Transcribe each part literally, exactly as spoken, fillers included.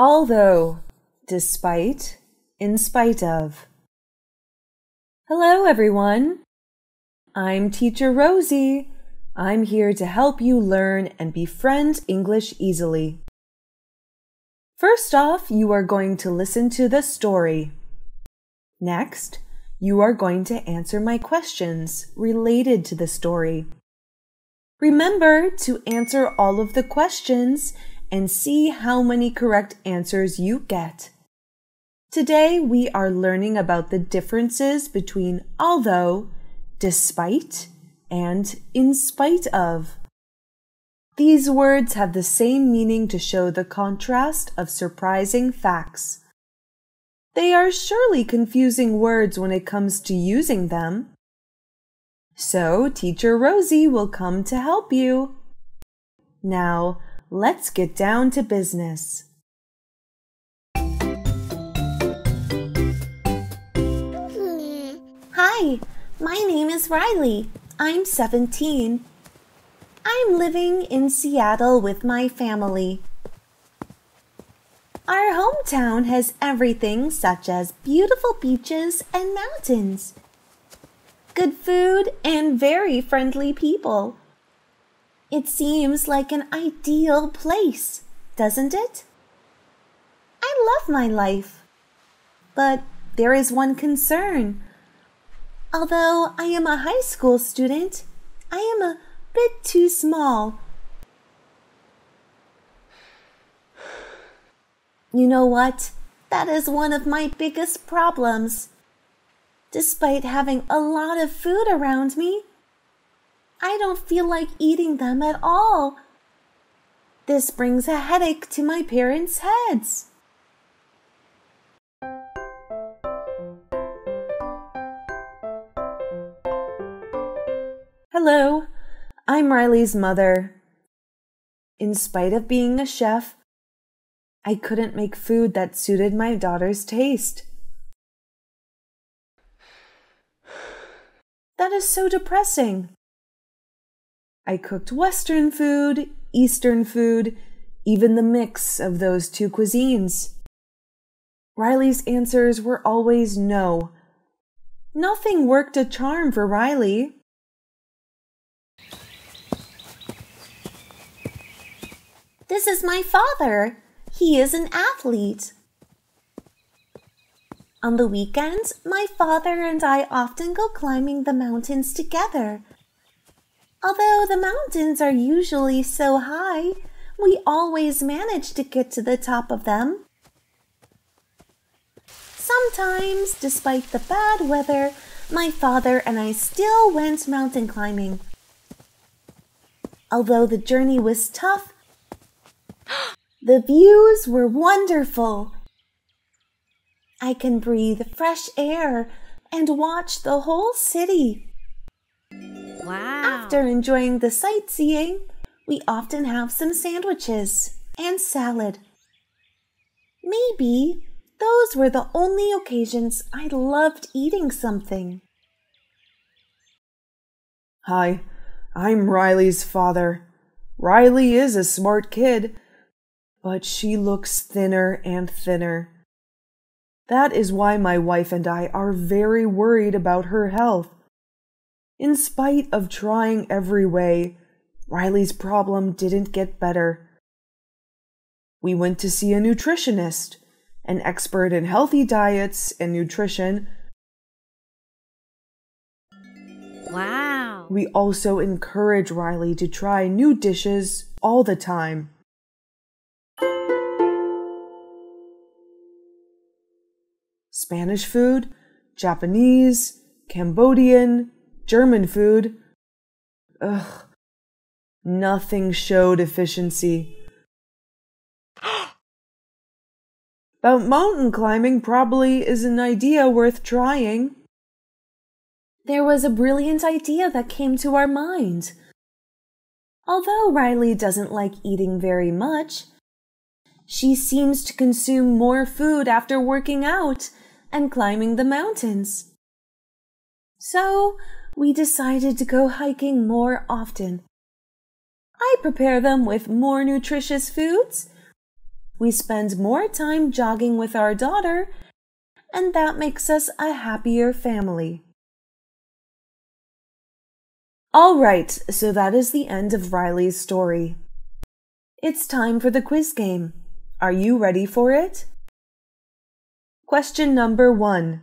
although, despite, in spite of. Hello, everyone. I'm Teacher Rosie. I'm here to help you learn and befriend English easily. First off, you are going to listen to the story. Next, you are going to answer my questions related to the story. Remember to answer all of the questions and see how many correct answers you get. Today, we are learning about the differences between although, despite, and in spite of. These words have the same meaning to show the contrast of surprising facts. They are surely confusing words when it comes to using them. So, Teacher Rosie will come to help you. Now, let's get down to business. Hi, my name is Riley. I'm seventeen. I'm living in Seattle with my family. Our hometown has everything such as beautiful beaches and mountains, good food, and very friendly people. It seems like an ideal place, doesn't it? I love my life, but there is one concern. Although I am a high school student, I am a bit too small. You know what? That is one of my biggest problems. Despite having a lot of food around me, I don't feel like eating them at all. This brings a headache to my parents' heads. Hello, I'm Riley's mother. In spite of being a chef, I couldn't make food that suited my daughter's taste. That is so depressing. I cooked Western food, Eastern food, even the mix of those two cuisines. Riley's answers were always no. Nothing worked a charm for Riley. This is my father. He is an athlete. On the weekends, my father and I often go climbing the mountains together. Although the mountains are usually so high, we always manage to get to the top of them. Sometimes, despite the bad weather, my father and I still went mountain climbing. Although the journey was tough, the views were wonderful. I can breathe fresh air and watch the whole city. Wow. After enjoying the sightseeing, we often have some sandwiches and salad. Maybe those were the only occasions I loved eating something. Hi, I'm Riley's father. Riley is a smart kid, but she looks thinner and thinner. That is why my wife and I are very worried about her health. In spite of trying every way, Riley's problem didn't get better. We went to see a nutritionist, an expert in healthy diets and nutrition. Wow! We also encourage Riley to try new dishes all the time. Spanish food, Japanese, Cambodian, German food. Ugh, nothing showed efficiency. But mountain climbing probably is an idea worth trying. There was a brilliant idea that came to our mind. Although Riley doesn't like eating very much, she seems to consume more food after working out and climbing the mountains. So, we decided to go hiking more often. I prepare them with more nutritious foods. We spend more time jogging with our daughter, and that makes us a happier family. All right, so that is the end of Riley's story. It's time for the quiz game. Are you ready for it? Question number one.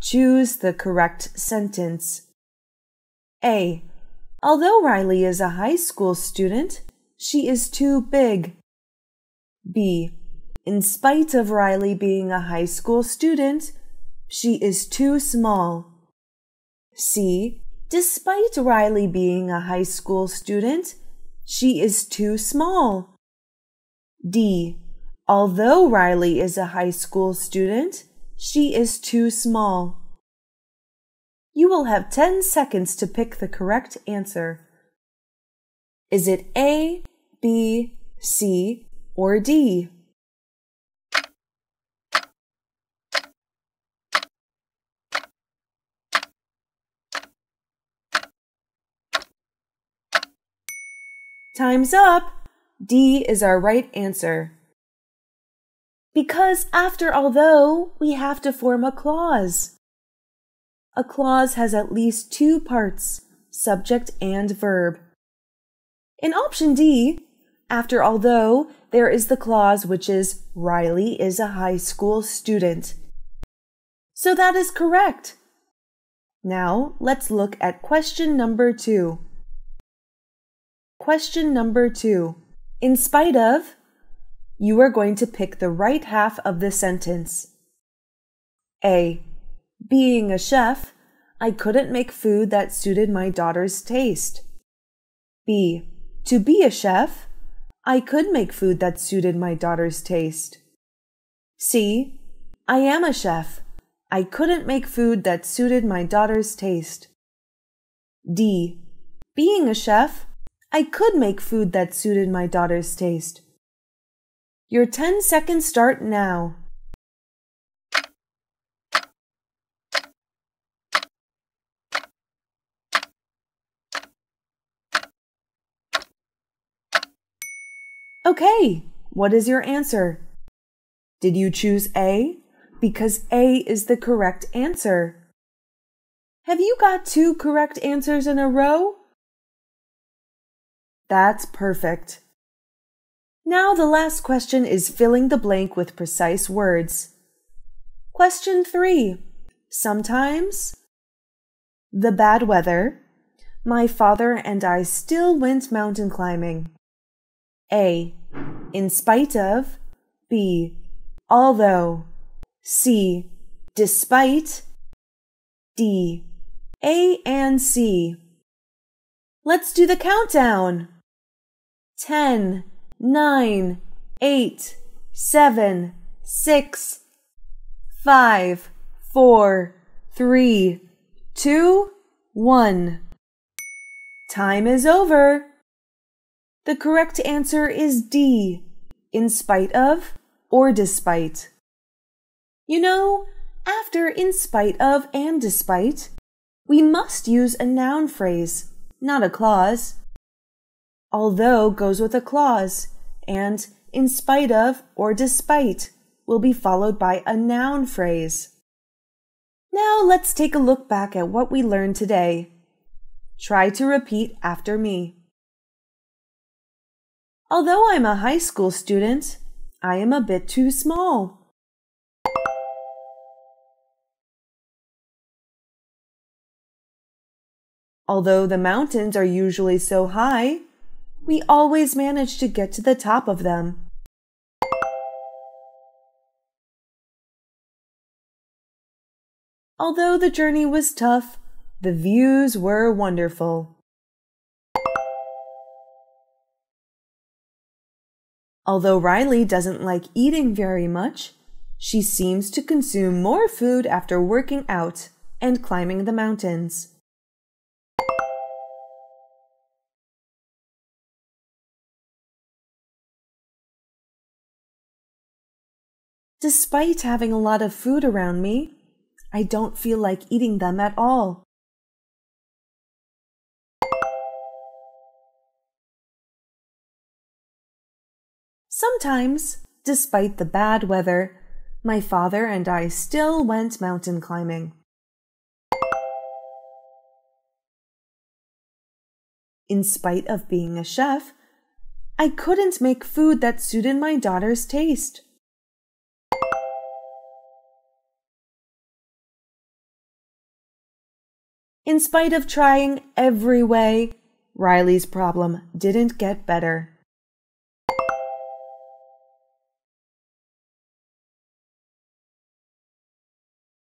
Choose the correct sentence. A. Although Riley is a high school student, she is too big. B. In spite of Riley being a high school student, she is too small. C. Despite Riley being a high school student, she is too small. D. Although Riley is a high school student, she is too small. You will have ten seconds to pick the correct answer. Is it A, B, C, or D? Time's up! D is our right answer. Because after although, we have to form a clause. A clause has at least two parts, subject and verb. In option D, after although, there is the clause which is Riley is a high school student. So that is correct. Now, let's look at question number two. Question number two. In spite of, you are going to pick the right half of the sentence. A. Being a chef, I couldn't make food that suited my daughter's taste. B. To be a chef, I could make food that suited my daughter's taste. C. I am a chef. I couldn't make food that suited my daughter's taste. D. Being a chef, I could make food that suited my daughter's taste. Your ten seconds start now. Okay, what is your answer? Did you choose A? Because A is the correct answer. Have you got two correct answers in a row? That's perfect. Now the last question is filling the blank with precise words. Question three. Sometimes, the bad weather, my father and I still went mountain climbing. A. In spite of. B. Although. C. Despite. D. A and C. Let's do the countdown. Ten, nine, eight, seven, six, five, four, three, two, one. Time is over. The correct answer is D, in spite of or despite. You know, after in spite of and despite, we must use a noun phrase, not a clause. Although goes with a clause, and in spite of or despite will be followed by a noun phrase. Now let's take a look back at what we learned today. Try to repeat after me. Although I'm a high school student, I am a bit too small. Although the mountains are usually so high, we always manage to get to the top of them. Although the journey was tough, the views were wonderful. Although Riley doesn't like eating very much, she seems to consume more food after working out and climbing the mountains. Despite having a lot of food around me, I don't feel like eating them at all. Sometimes despite the bad weather, my father and I still went mountain climbing. In spite of being a chef, I couldn't make food that suited my daughter's taste. In spite of trying every way, Riley's problem didn't get better.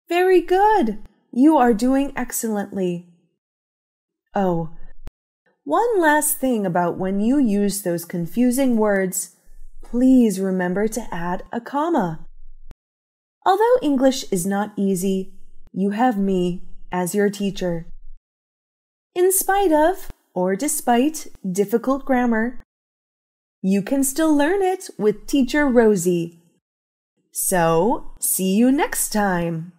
Very good! You are doing excellently. Oh, one last thing about when you use those confusing words, please remember to add a comma. Although English is not easy, you have me as your teacher. In spite of, or despite, difficult grammar, you can still learn it with Teacher Rosie. So, see you next time!